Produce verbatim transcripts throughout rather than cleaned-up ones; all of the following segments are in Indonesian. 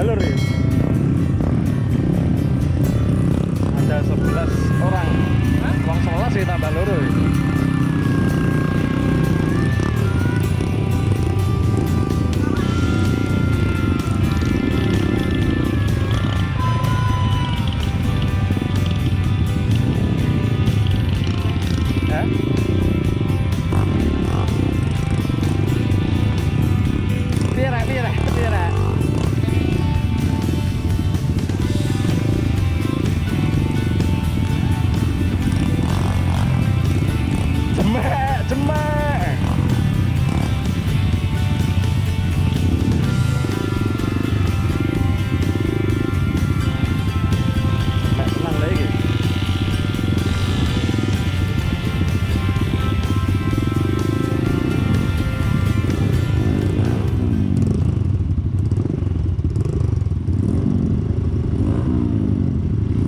jalur ya. Ada sebelas orang. Hah? Uang sebelas sih tambah loro ya.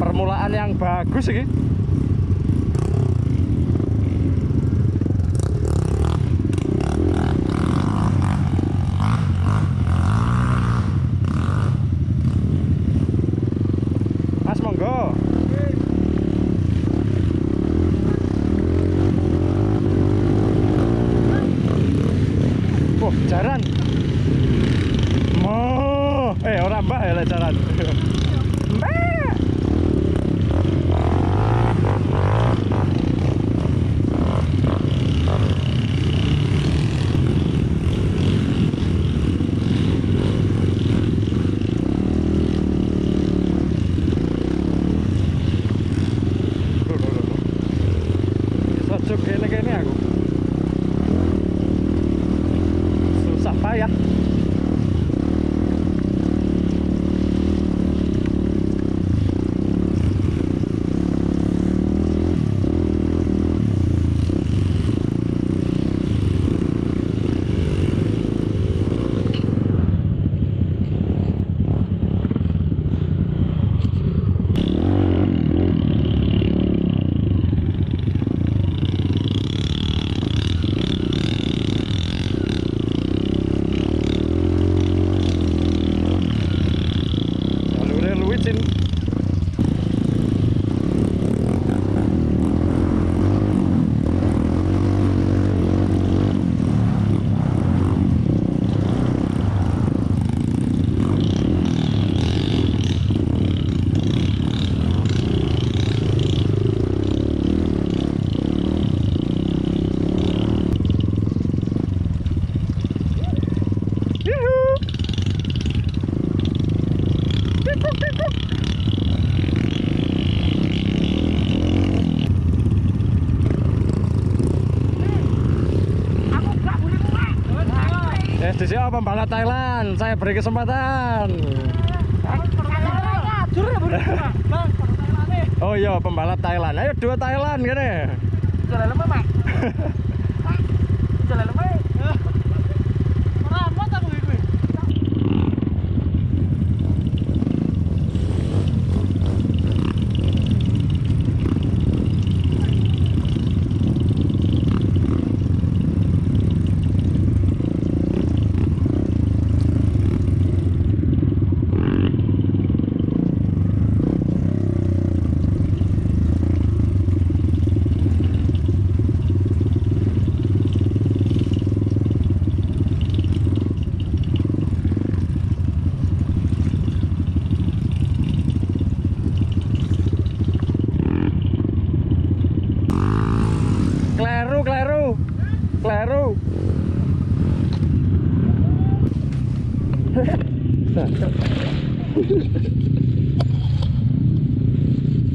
Permulaan yang bagus ini. Jaran, oh, eh orang mbak ya jaran, mbak. Sejuk kene kene aku. Payah. Di sini pembalap Thailand, saya beri kesempatan. Oh iya, pembalap Thailand. Ayo dua Thailand gini. Jalan lemah, Pak. Jalan lemah. Kleru.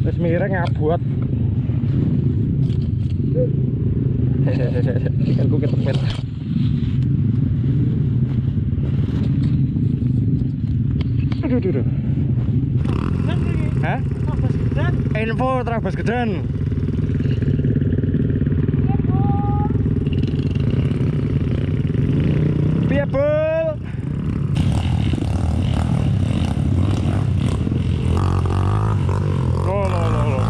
Terus mireng ngabuat. Ikan ku ketepet. Aduh, aduh, aduh. Hah? Trabas Gedan. Info Trabas Gedan. Bul. Oh, no, no, no.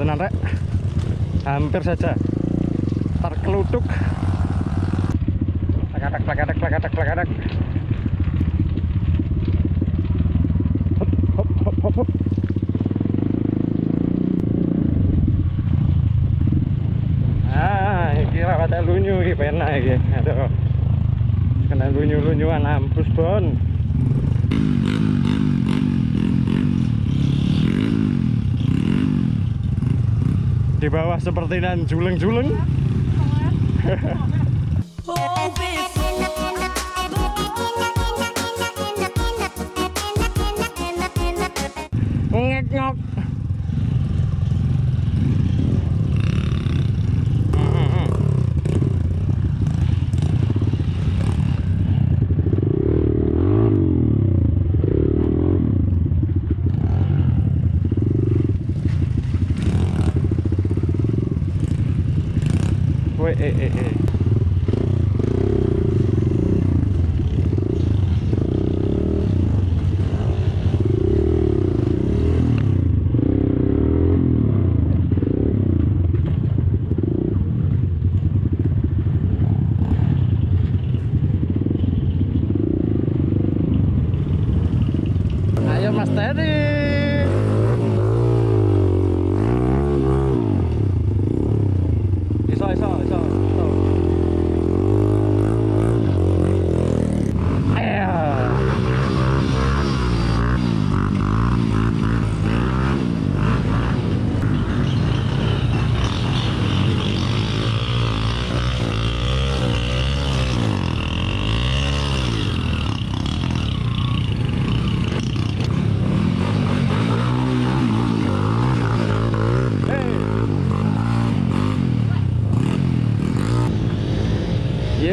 tontonan rek, hampir saja terkeluduk. Plakadak, plakadak, plakadak, plakadak. Hop, hop, hop, hop, hop. Ah, ini rawat lunyu, ini penak ini. Aduh, kena lunyu-lunyuan, ampus bon. Di bawah seperti nan juleng-juleng. Ngek-ngok. Wait, eh, eh, eh. Ayo Mas Teddy.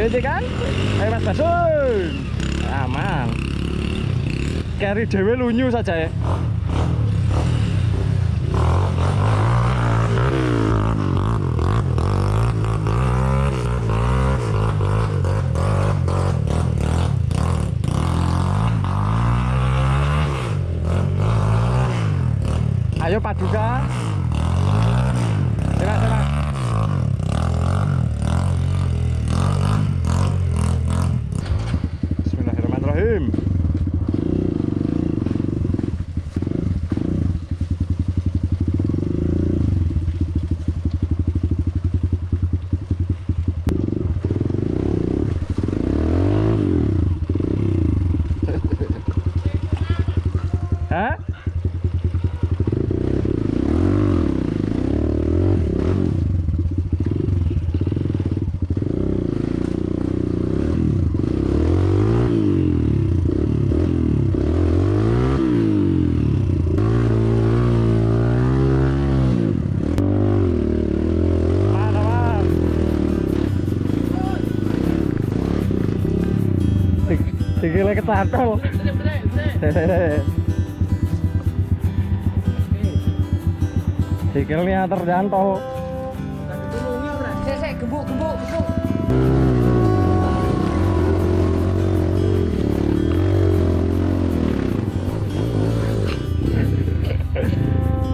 Jadi kan, ayo Mas Basun, aman. Kari dewe lunyu saja ya. Ayo paduka. Hah? Gila ketatol. Sikilnya terdantol. Saya gebuk gebuk gebuk.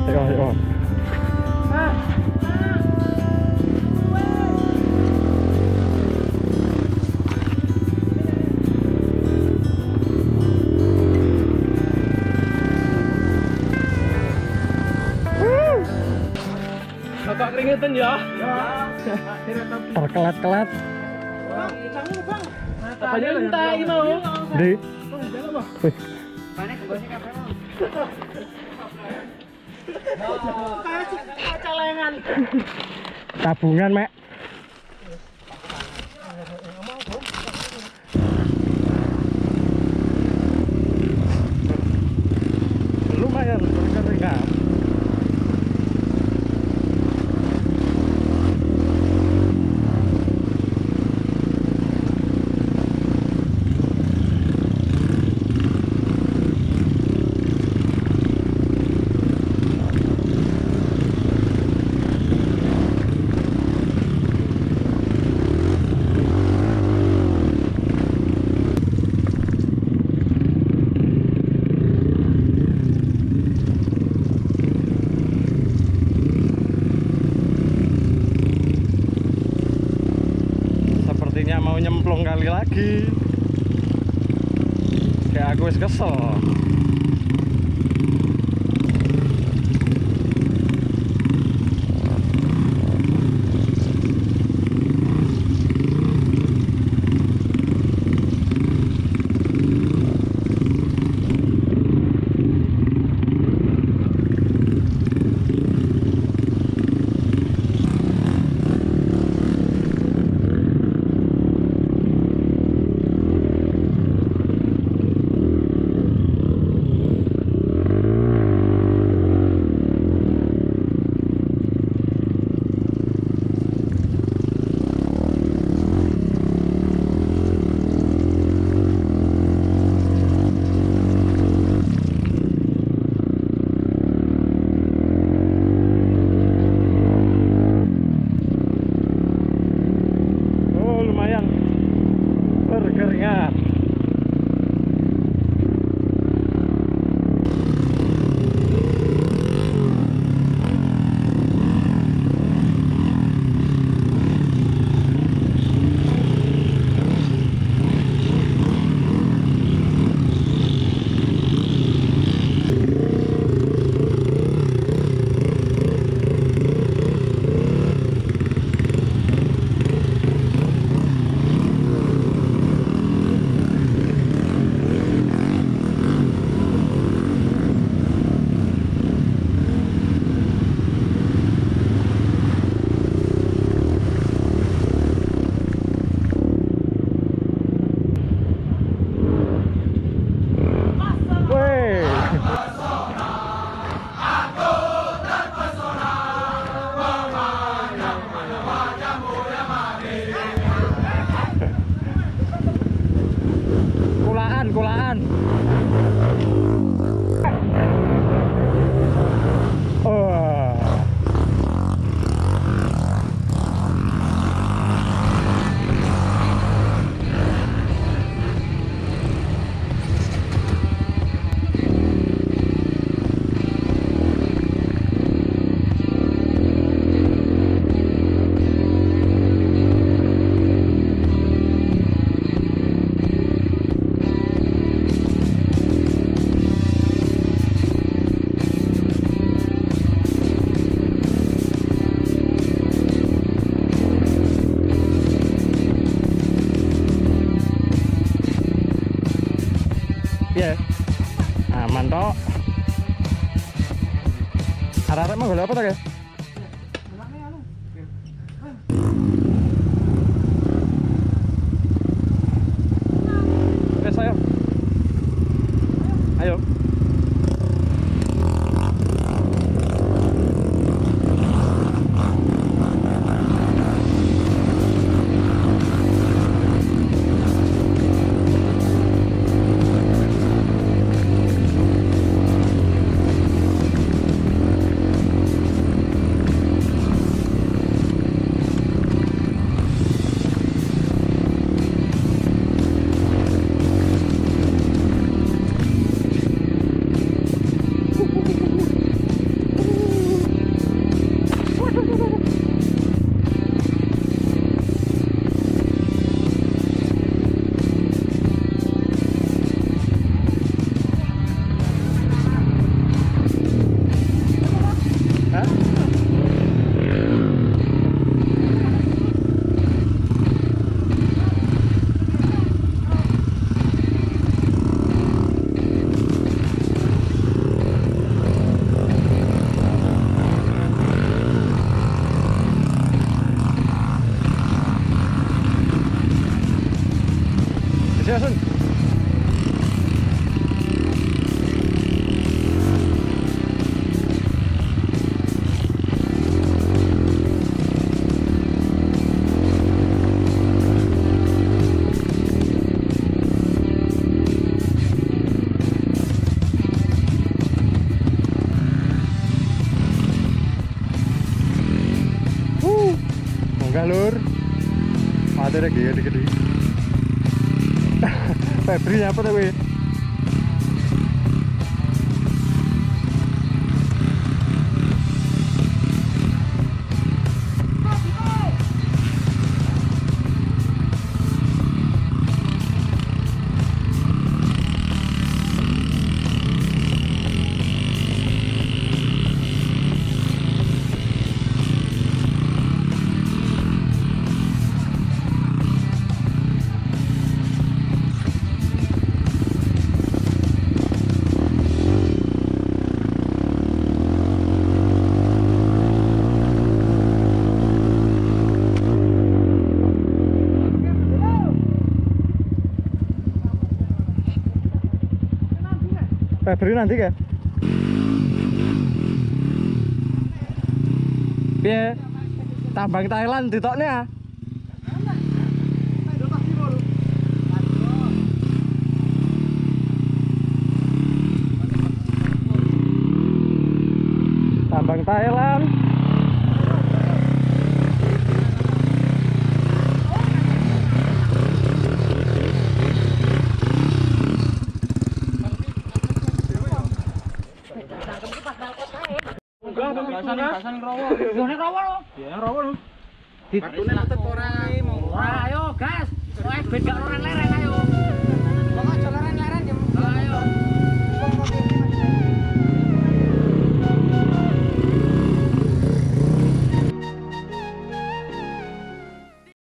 Ayo ayo. Bapak keringetan ya? Ya. Terkelat-kelat. Apa nyentai mau? Di? Wih. Tabungan, Mek. Lumayan, berkeringat. kalinya mau nyemplung kali lagi. Kayak aku wis kesel. Kulaan. Oh. Aman tok. Arek-arek mau golek apa tok ya? Wes ayo. Ayo. Galur, ada lagi ya dikit-dikit. Febri apa tuh gue? Februari nanti ya. Piye? Tambang Thailand ditokne. Tambang Thailand. Pasan rowo. Jone rowo lho. Ya rowo lho. Ditune nek ora. Ayo gas. Wes ben gak ora lere.